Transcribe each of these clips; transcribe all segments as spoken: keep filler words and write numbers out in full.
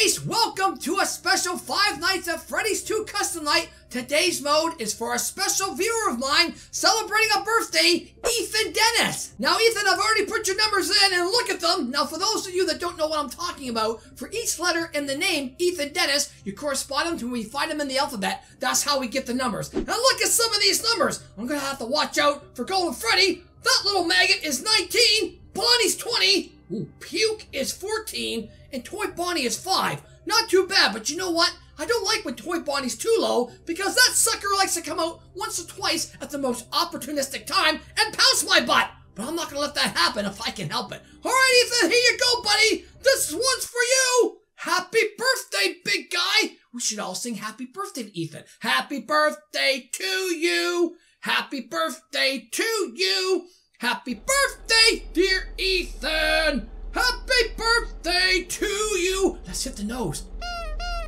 Taste, welcome to a special Five Nights at Freddy's two custom night. Today's mode is for a special viewer of mine celebrating a birthday, Ethan Dennis. Now, Ethan, I've already put your numbers in and look at them. Now, for those of you that don't know what I'm talking about, for each letter in the name, Ethan Dennis, you correspond them to when we find them in the alphabet. That's how we get the numbers. Now, look at some of these numbers. I'm going to have to watch out for Golden Freddy. That little maggot is nineteen. Bonnie's twenty. Ooh, Puke is fourteen, and Toy Bonnie is five. Not too bad, but you know what? I don't like when Toy Bonnie's too low, because that sucker likes to come out once or twice at the most opportunistic time and pounce my butt. But I'm not going to let that happen if I can help it. All right, Ethan, here you go, buddy. This one's for you. Happy birthday, big guy. We should all sing happy birthday to Ethan. Happy birthday to you. Happy birthday to you. Happy birthday, dear Ethan! Happy birthday to you! Let's hit the nose.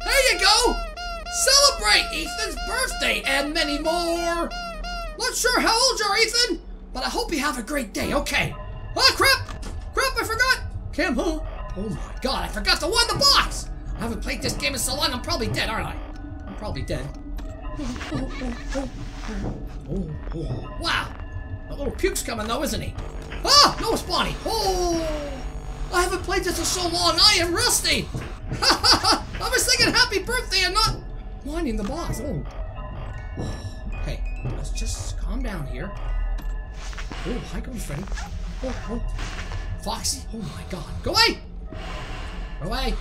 There you go! Celebrate Ethan's birthday and many more! Not sure how old you are, Ethan, but I hope you have a great day, okay? Oh, crap! Crap, I forgot! Cam, huh? Oh my god, I forgot the one in the box! I haven't played this game in so long, I'm probably dead, aren't I? I'm probably dead. Oh, oh, oh, oh. Oh, oh. Wow! That little Puke's coming though, isn't he? Ah! No, it's Bonnie! Oh! I haven't played this in so long, I am rusty! Ha ha ha! I was thinking happy birthday and not minding the boss. Oh. Okay, let's just calm down here. Oh, hi, Golden Freddy. Oh, oh. Foxy? Oh my god. Go away! Go away!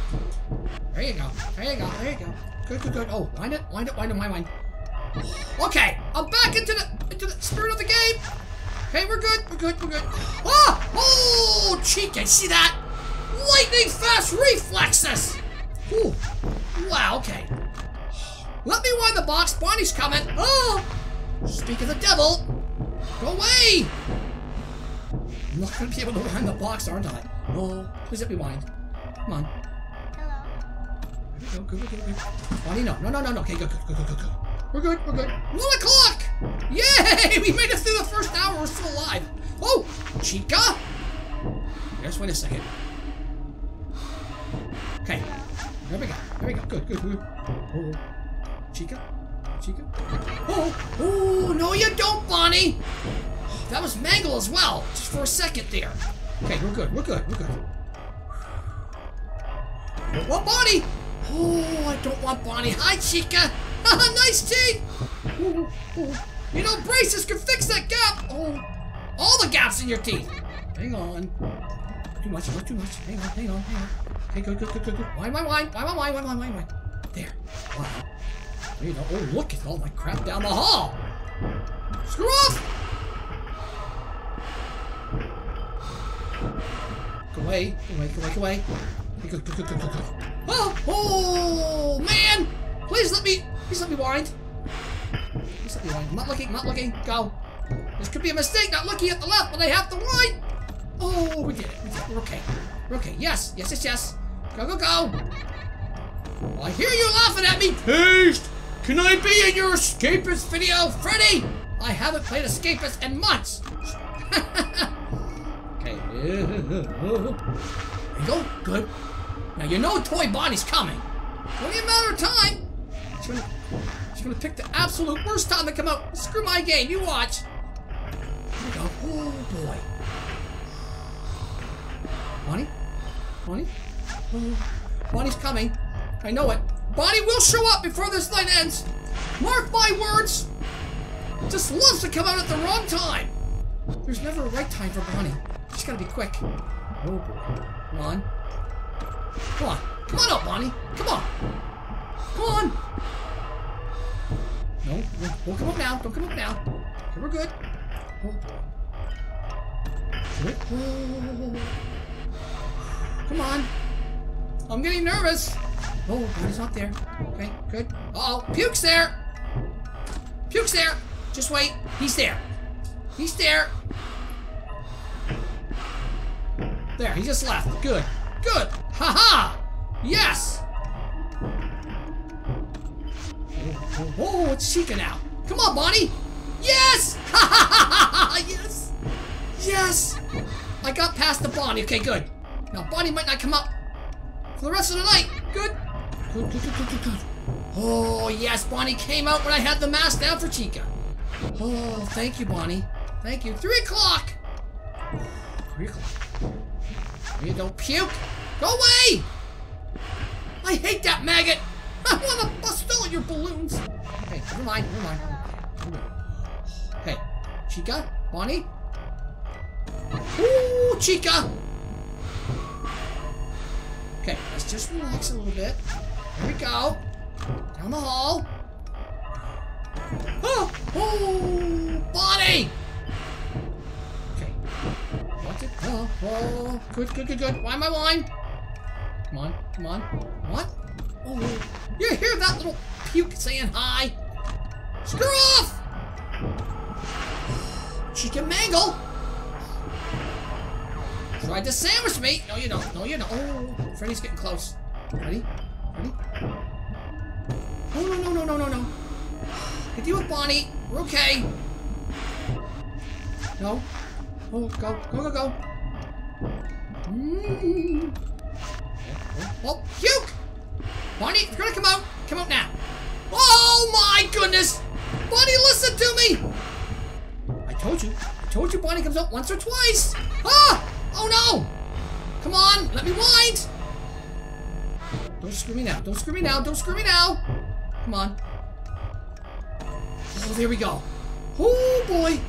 There you go. There you go. There you go. Good, good, good. Oh, wind it, wind it, wind it, wind it, wind it. Okay, I'm back into the into the spirit of the game! Okay, we're good, we're good, we're good. Ah! Oh, Chica, see that? Lightning fast reflexes! Ooh, wow, okay. Let me wind the box, Bonnie's coming. Oh! Speak of the devil. Go away! I'm not gonna be able to wind the box, aren't I? Oh, please let me wind. Come on. Hello. Go, go, go, go, go. Bonnie, no, no, no, no, no. Okay, go, go, go, go, go, go. We're good, we're good. One o'clock! Yay! We made it through the first hour, we're still alive. Oh, Chica! Just wait a second. Okay, there we go, there we go. Good, good, good. Oh, Chica? Chica? Oh, oh, no you don't, Bonnie! That was Mangle as well, just for a second there. Okay, we're good, we're good, we're good. Don't want Bonnie! Oh, I don't want Bonnie. Hi, Chica! Haha, nice cheat! Ooh, ooh. You know, braces can fix that gap! Oh, all the gaps in your teeth! Hang on. Too much, not too much. Hang on, hang on, hang on. Okay, good, good, good, good, good. Wine, wine, wine, wine, wine, wine, wine, wine, wine. There. Wow. There you go. Oh, look at all my crap down the hall! Screw off! Go away, go away, go away, go away. Go, go, go, go, go, go. Oh, oh, man! Please let me... Please let me wind. Please let me wind. I'm not looking, I'm not looking. Go. This could be a mistake not looking at the left, but I have to wind. Oh, we did it. We did it. We're okay. We're okay. Yes, yes, yes, yes. Go, go, go. Well, I hear you laughing at me. Taste! Can I be in your escapist video, Freddy? I haven't played escapist in months. Okay. There you go. Good. Now, you know Toy Bonnie's coming. Only a matter of time. She's gonna, she's gonna pick the absolute worst time to come out. Screw my game, you watch. Here we go. Oh boy. Bonnie? Bonnie? Oh. Bonnie's coming. I know it. Bonnie will show up before this night ends. Mark my words. Just loves to come out at the wrong time. There's never a right time for Bonnie. She's gotta be quick. Oh boy. Come on. Come on. Come on up, Bonnie. Come on. Come on. No, no, don't come up now. Don't come up now. Okay, we're good. Oh. Oh. Come on. I'm getting nervous. Oh, he's not there. Okay, good. Uh-oh, Puke's there. Puke's there. Just wait. He's there. He's there. There, he just left. Good. Good. Ha-ha. Yes. Oh, oh, it's Chica now. Come on, Bonnie. Yes! Ha ha ha ha! Yes! Yes! I got past the Bonnie. Okay, good. Now, Bonnie might not come up for the rest of the night. Good. Good, good, good, good, good. Oh, yes, Bonnie came out when I had the mask down for Chica. Oh, thank you, Bonnie. Thank you. Three o'clock. Three o'clock. You don't puke. Go away. I hate that maggot. I want to bust all your balloons. Hey, okay, never mind, never mind. Hey, Chica, Bonnie. Ooh, Chica. Okay, let's just relax a little bit. Here we go. Down the hall. Oh, oh, Bonnie! Okay. What's it? Oh, oh, good, good, good, good. Why am I lying? Come on, come on. What? Oh, you hear that little puke saying hi? Screw off! She can mangle. Tried to sandwich me. No, you don't. No, you don't. Oh, Freddy's getting close. Ready? Ready? No, no, no, no, no, no, no. I can deal with Bonnie. We're okay. No. Oh, go, go, go, go. Mm. Oh, oh, puke! Bonnie, if you're gonna come out, come out now. Oh my goodness! Bonnie, listen to me! I told you. I told you Bonnie comes out once or twice. Ah! Oh no! Come on, let me wind! Don't screw me now. Don't screw me now. Don't screw me now. Come on. Oh, there we go. Oh boy,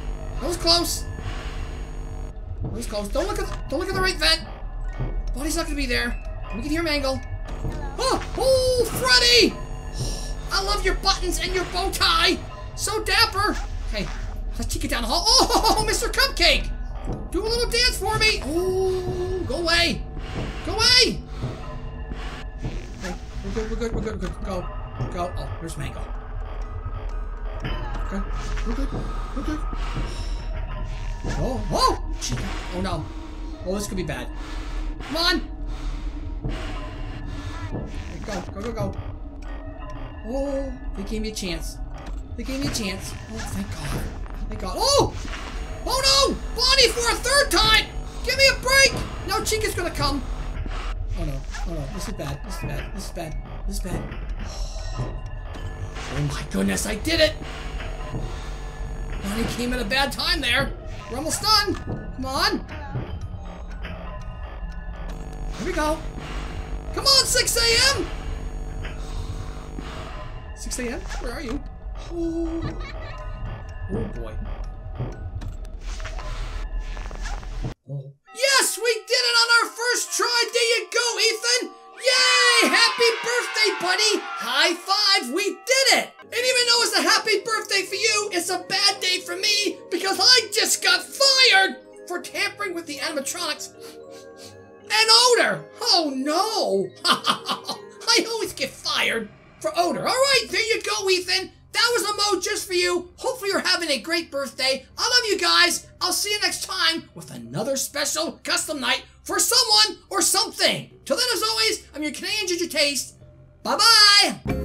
that was close. That was close. Don't look at the, don't look at the right vent. Bonnie's not gonna be there. We can hear Mangle. Oh, oh, Freddy! I love your buttons and your bow tie. So dapper. Hey, let's kick it down the hall. Oh, Mister Cupcake, do a little dance for me. Oh, go away, go away. Hey, we're good, we're good, we're good, we're good. Go, go. Oh, there's Mangle. Okay, we're good, we're good. Oh, oh, Chica. Oh no. Oh, this could be bad. Come on. Go, go, go, go. Oh, they gave me a chance. They gave me a chance. Oh, thank God. Thank God. Oh! Oh no! Bonnie for a third time! Give me a break! Now Chica's gonna come. Oh no, oh no, this is bad, this is bad, this is bad, this is bad. Oh my goodness, I did it! Bonnie came at a bad time there. We're almost done. Come on. Here we go. Come on, six A M six A M Where are you? Oh, oh boy. Oh. Yes, we did it on our first try. There you go, Ethan. Yay! Happy birthday, buddy. High five. We did it. And even though it's a happy birthday for you, it's a bad day for me because I just got fired for tampering with the animatronics. And odor! Oh no! I always get fired for odor. All right, there you go, Ethan. That was a mode just for you. Hopefully you're having a great birthday. I love you guys. I'll see you next time with another special custom night for someone or something. Till then, as always, I'm your Canadian Ginger Taste. Bye-bye!